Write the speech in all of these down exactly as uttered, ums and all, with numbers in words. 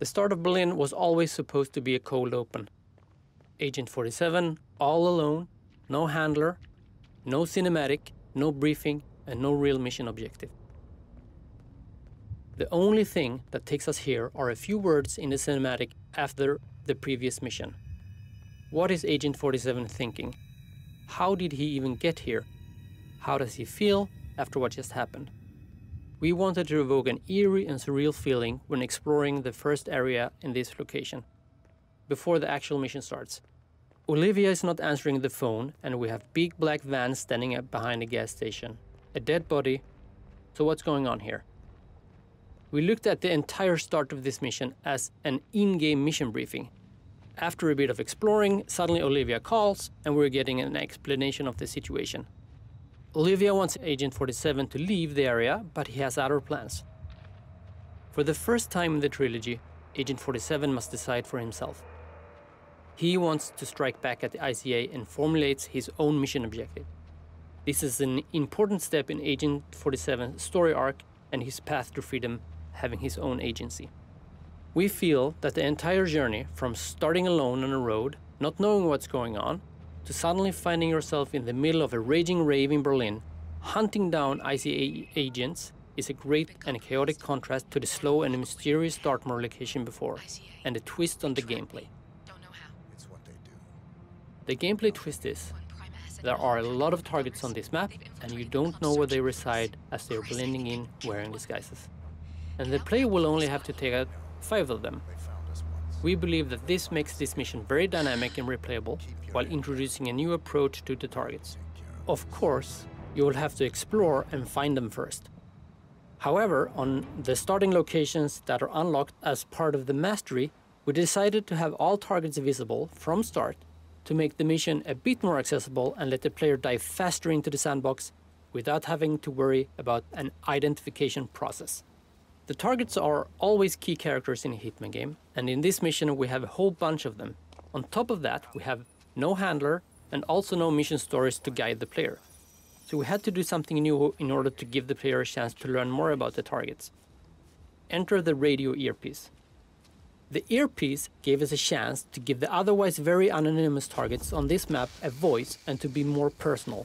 The start of Berlin was always supposed to be a cold open. Agent forty-seven, all alone, no handler, no cinematic, no briefing, and no real mission objective. The only thing that takes us here are a few words in the cinematic after the previous mission. What is Agent forty-seven thinking? How did he even get here? How does he feel after what just happened? We wanted to evoke an eerie and surreal feeling when exploring the first area in this location, before the actual mission starts. Olivia is not answering the phone, and we have big black vans standing up behind a gas station. A dead body. So what's going on here? We looked at the entire start of this mission as an in-game mission briefing. After a bit of exploring, suddenly Olivia calls, and we're getting an explanation of the situation. Olivia wants Agent forty-seven to leave the area, but he has other plans. For the first time in the trilogy, Agent forty-seven must decide for himself. He wants to strike back at the I C A and formulates his own mission objective. This is an important step in Agent forty-seven's story arc and his path to freedom, having his own agency. We feel that the entire journey, from starting alone on a road, not knowing what's going on, to suddenly finding yourself in the middle of a raging rave in Berlin, hunting down I C A agents, is a great and chaotic contrast to the slow and mysterious Dartmoor location before, and a twist on the gameplay. The gameplay twist is, there are a lot of targets on this map, and you don't know where they reside as they are blending in wearing disguises. And the player will only have to take out five of them. We believe that this makes this mission very dynamic and replayable, while introducing a new approach to the targets. Of course, you will have to explore and find them first. However, on the starting locations that are unlocked as part of the mastery, we decided to have all targets visible from start to make the mission a bit more accessible and let the player dive faster into the sandbox without having to worry about an identification process. The targets are always key characters in a Hitman game, and in this mission we have a whole bunch of them. On top of that, we have no handler and also no mission stories to guide the player. So we had to do something new in order to give the player a chance to learn more about the targets. Enter the radio earpiece. The earpiece gave us a chance to give the otherwise very anonymous targets on this map a voice and to be more personal.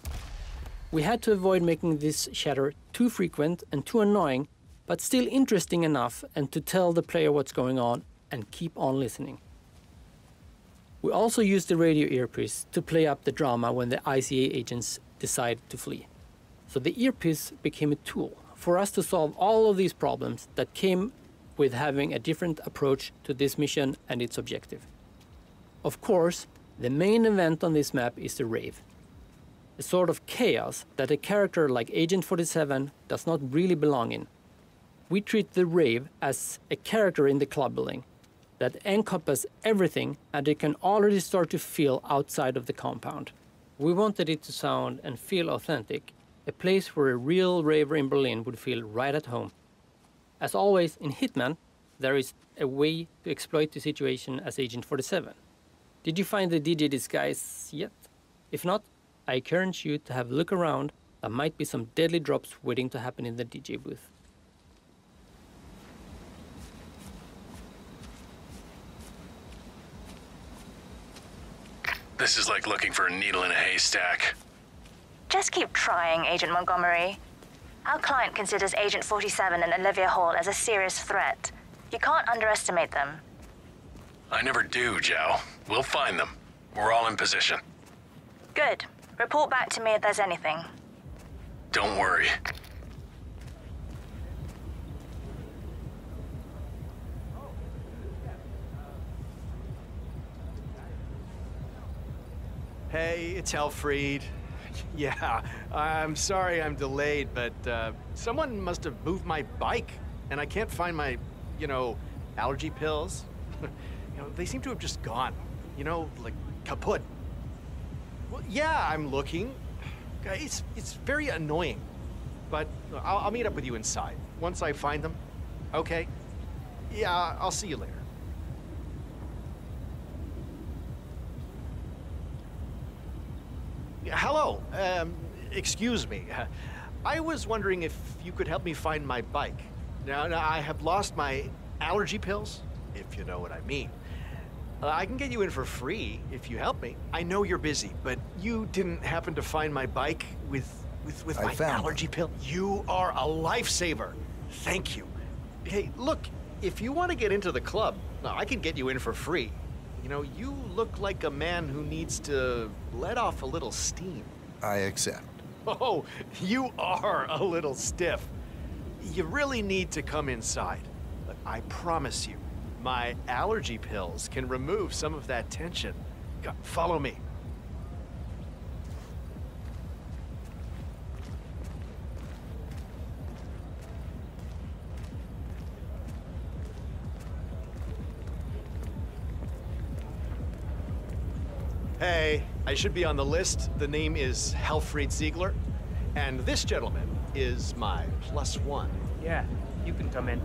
We had to avoid making this chatter too frequent and too annoying, but still interesting enough and to tell the player what's going on and keep on listening. We also used the radio earpiece to play up the drama when the I C A agents decide to flee. So the earpiece became a tool for us to solve all of these problems that came with having a different approach to this mission and its objective. Of course, the main event on this map is the rave. A sort of chaos that a character like Agent forty-seven does not really belong in. We treat the rave as a character in the club building that encompasses everything, and it can already start to feel outside of the compound. We wanted it to sound and feel authentic, a place where a real raver in Berlin would feel right at home. As always in Hitman, there is a way to exploit the situation as Agent forty-seven. Did you find the D J disguise yet? If not, I encourage you to have a look around. There might be some deadly drops waiting to happen in the D J booth. This is like looking for a needle in a haystack. Just keep trying, Agent Montgomery. Our client considers Agent forty-seven and Olivia Hall as a serious threat. You can't underestimate them. I never do, Joe. We'll find them. We're all in position. Good. Report back to me if there's anything. Don't worry. Hey, it's Helfried. Yeah, I'm sorry I'm delayed, but uh, someone must have moved my bike, and I can't find my, you know, allergy pills. You know, they seem to have just gone, you know, like kaput. Well, yeah, I'm looking. It's, it's very annoying, but I'll, I'll meet up with you inside once I find them, okay? Yeah, I'll see you later. Hello, um, excuse me. I was wondering if you could help me find my bike. Now, now I have lost my allergy pills. if you know what I mean. Uh, I can get you in for free if you help me. I know you're busy, but you didn't happen to find my bike with with, with my allergy pill? You are a lifesaver. Thank you. Hey, look, if you want to get into the club, no, I can get you in for free. You know, you look like a man who needs to let off a little steam. I accept. Oh, you are a little stiff. You really need to come inside. But I promise you, my allergy pills can remove some of that tension. Come, follow me. Hey, I should be on the list. The name is Helfried Ziegler, and this gentleman is my plus one. Yeah, you can come in.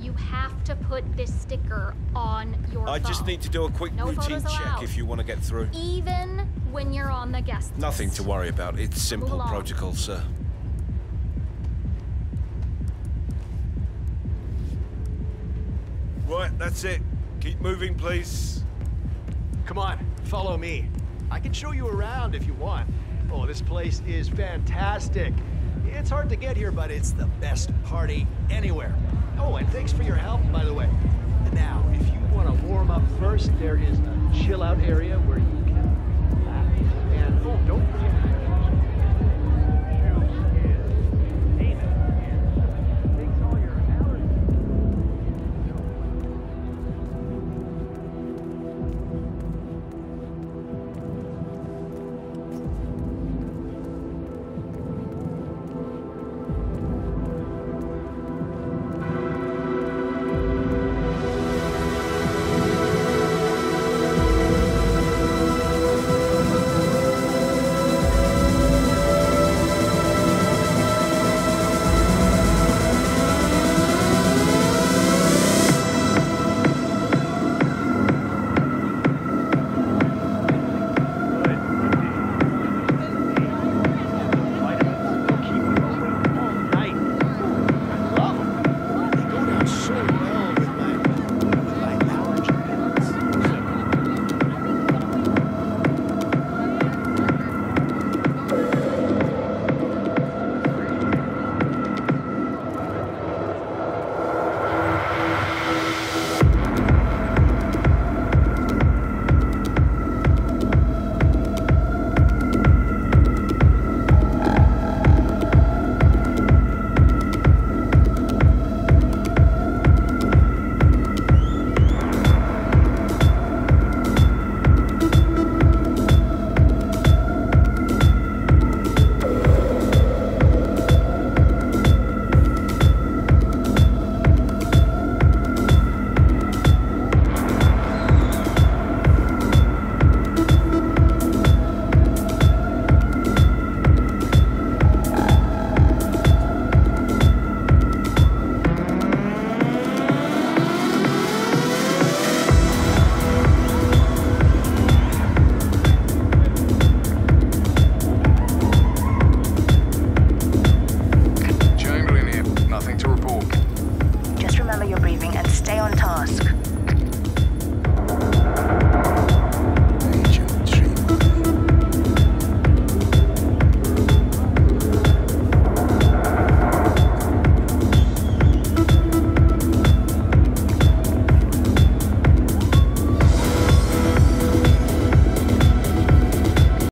You have to put this sticker on your I phone. Just need to do a quick no routine check if you want to get through. Even when you're on the guest list. Nothing to worry about. It's simple protocol, sir. Right, that's it. Keep moving, please. Come on, follow me. I can show you around if you want. Oh, this place is fantastic. It's hard to get here, but it's the best party anywhere. Oh, and thanks for your help, by the way. Now, if you want to warm up first, there is a chill-out area where you can... Don't forget